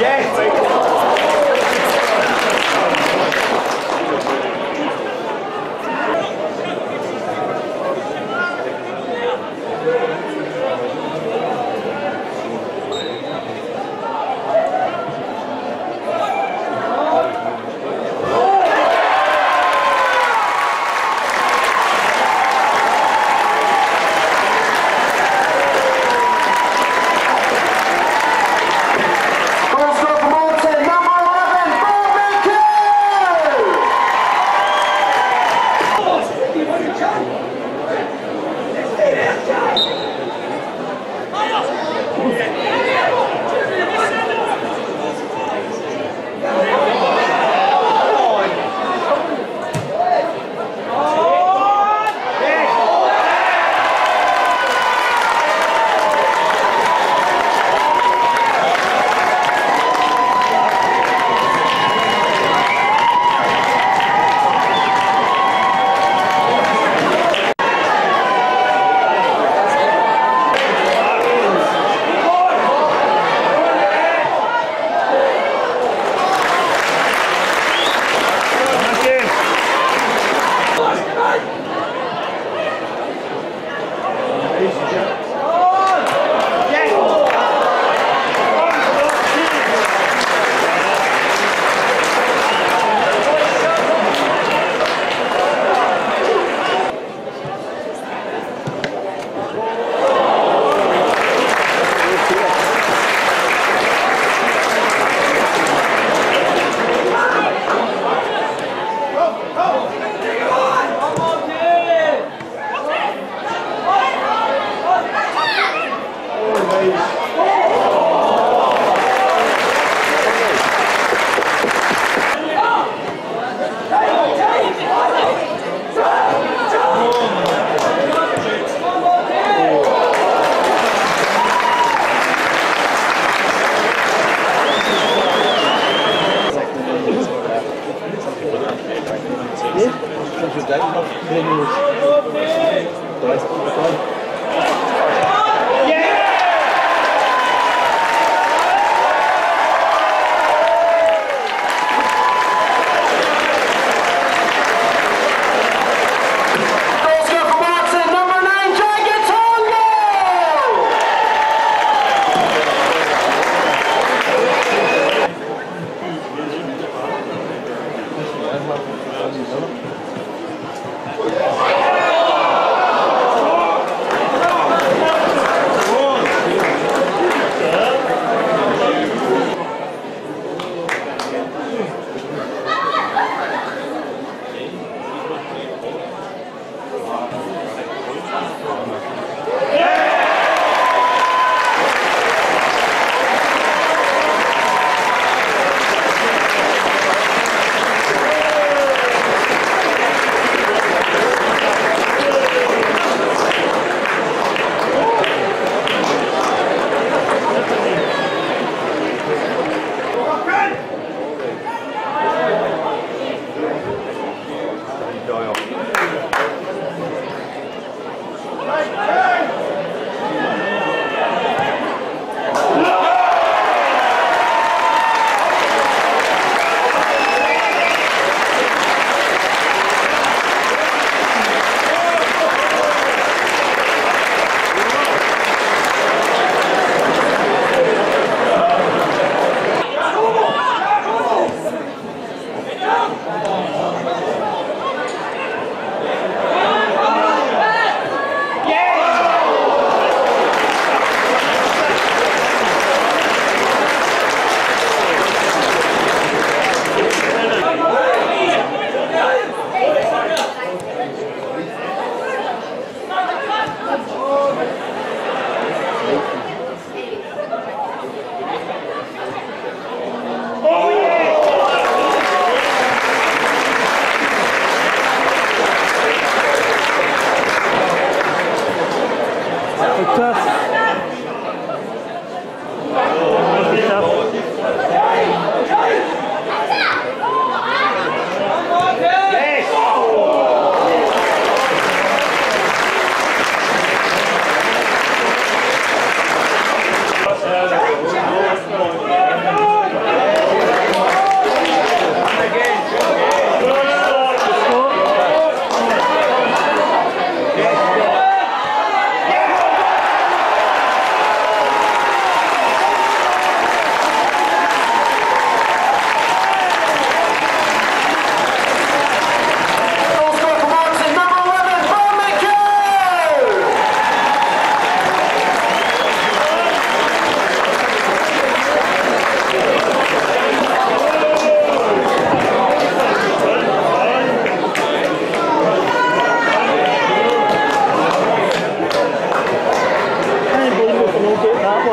Thank you.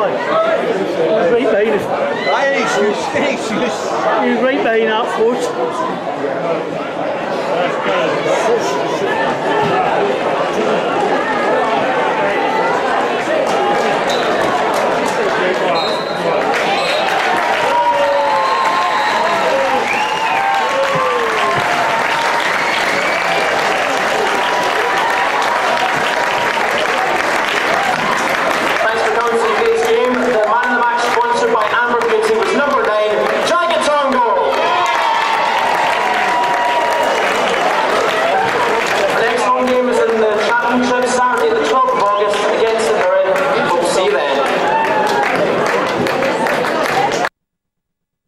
right. He was right behind that foot. That's good.